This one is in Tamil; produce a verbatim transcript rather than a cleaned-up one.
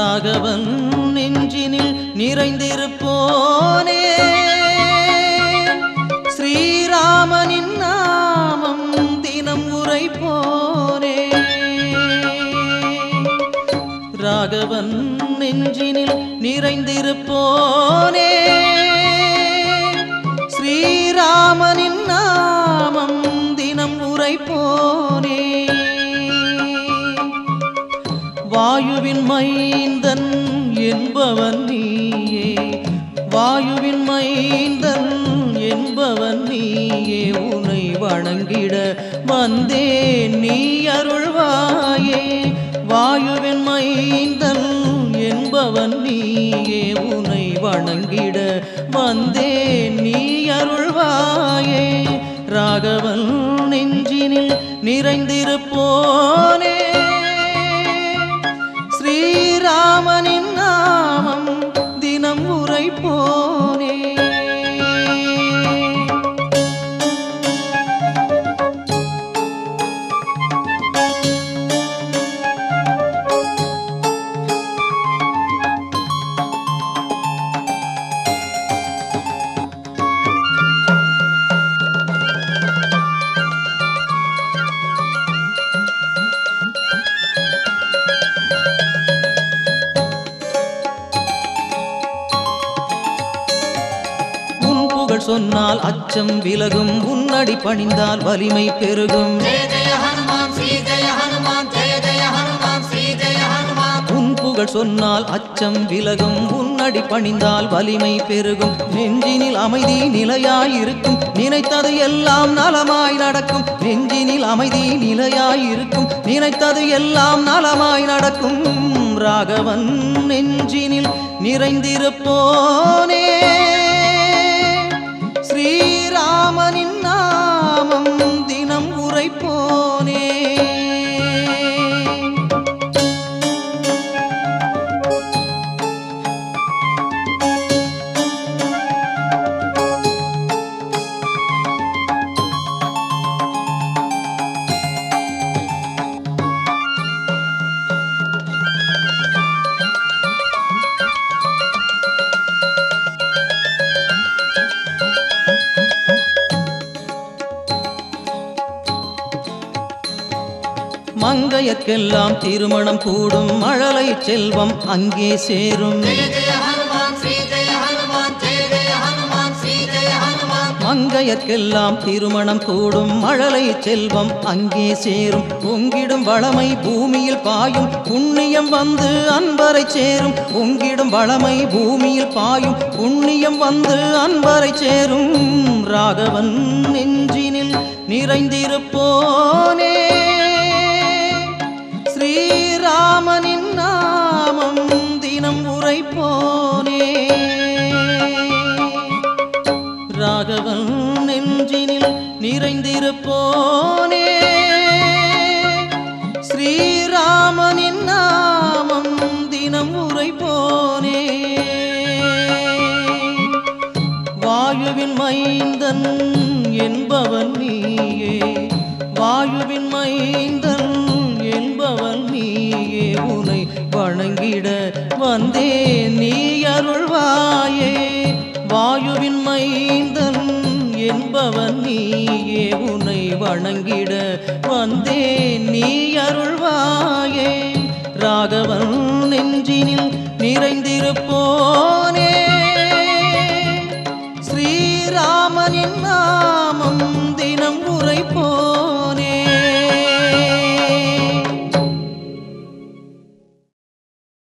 ராகவன் நெஞ்சினில் நிறைந்திருப்போனே, ஸ்ரீராமனின் நாமம் தினம் உரைப்போனே. ராகவன் நெஞ்சினில் நிறைந்திருப்போனே, ஸ்ரீராமனின் நாமம் தினம் உரைப்போனே. வாயுவின் மைந்தன் என்பவன் நீயே, வாயுவின் மைந்தன் என்பவன் நீயே, உனை வணங்கிட வந்தேன் நீ அருள்வாயே. வாயுவின் மைந்தன் என்பவன் நீயே, உனை வணங்கிட வந்தேன் நீ அருள்வாயே. ராகவன் நெஞ்சினில் நிறைந்திருப்போனே, ராமனின் நாமம் தினம் உரைப்போனே. சொன்னால் அச்சம் விலகும், உன்னடி பணிந்தால் வலிமை பெருகும். உன் புகழ் சொன்னால் அச்சம் விலகும், உன்னடி பணிந்தால் வலிமை பெருகும். நெஞ்சினில் அமைதி நிலையாயிருக்கும், நினைத்தது எல்லாம் நலமாய் நடக்கும். நெஞ்சினில் அமைதி நிலையாயிருக்கும், நினைத்தது எல்லாம் நலமாய் நடக்கும். ராகவன் நெஞ்சினில் நிறைந்திருப்போனே, ஸ்ரீராமனின் நாமம் தினம் உரைப்போனே. மங்கையற்கெல்லாம் திருமணம் கூடும், மழலை செல்வம் அங்கே சேரும். மங்கையற்கெல்லாம் திருமணம் கூடும், மழலை செல்வம் அங்கே சேரும். பொங்கிடும் வளமை பூமியில் பாயும், புண்ணியம் வந்து அன்பரை சேரும். பொங்கிடும் வளமை பூமியில் பாயும், புண்ணியம் வந்து அன்பரை சேரும். ராகவன் நெஞ்சினில் நிறைந்திருப்போனே, ஸ்ரீராமனின் நாமம் தினம் உரைப்போனே. ராகவன் நெஞ்சினில் நிறைந்திருப்போனே, ஸ்ரீராமனின் நாமம் தினம் உரைப்போனே. வாயுவின் மைந்தன் என்பவன் நீயே, வாயுவின் மைந்தன் என்பவன் நீயே, உனை வணங்கிட வந்தே நீ அருள்வாயே. வாயுவின் மைந்தன் என்பவன் நீயே, உனை வணங்கிட வந்தே நீ அருள்வாயே. ராகவன் நெஞ்சினில் நிறைந்திருப்போனே, ஸ்ரீராமனின் நாமம் தினம் உரைப்போனே.